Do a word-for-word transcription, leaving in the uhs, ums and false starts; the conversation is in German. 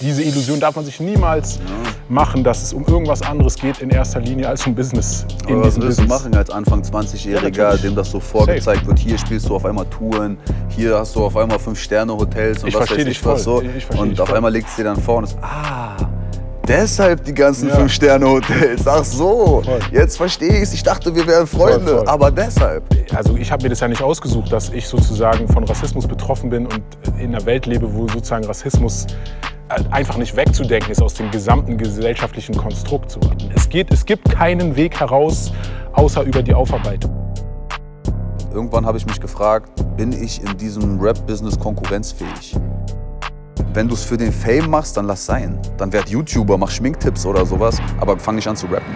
Diese Illusion darf man sich niemals machen, dass es um irgendwas anderes geht in erster Linie als um Business. In was willst du machen als Anfang zwanzigjähriger, ja, dem das so vorgezeigt Safe. wird? Hier spielst du auf einmal Touren, hier hast du auf einmal fünf Sterne Hotels und ich was weiß ich was so. Ich, ich und auf voll. einmal legst du dir dann vor und ist, ah, deshalb die ganzen ja. fünf Sterne Hotels. Ach so, voll. jetzt verstehe ich es. Ich dachte, wir wären Freunde, voll, voll. aber deshalb. Also ich habe mir das ja nicht ausgesucht, dass ich sozusagen von Rassismus betroffen bin und in einer Welt lebe, wo sozusagen Rassismus einfach nicht wegzudenken ist aus dem gesamten gesellschaftlichen Konstrukt. So. Es geht, es gibt keinen Weg heraus, außer über die Aufarbeitung. Irgendwann habe ich mich gefragt, bin ich in diesem Rap-Business konkurrenzfähig? Wenn du es für den Fame machst, dann lass sein. Dann werd YouTuber, mach Schminktipps oder sowas, aber fang nicht an zu rappen.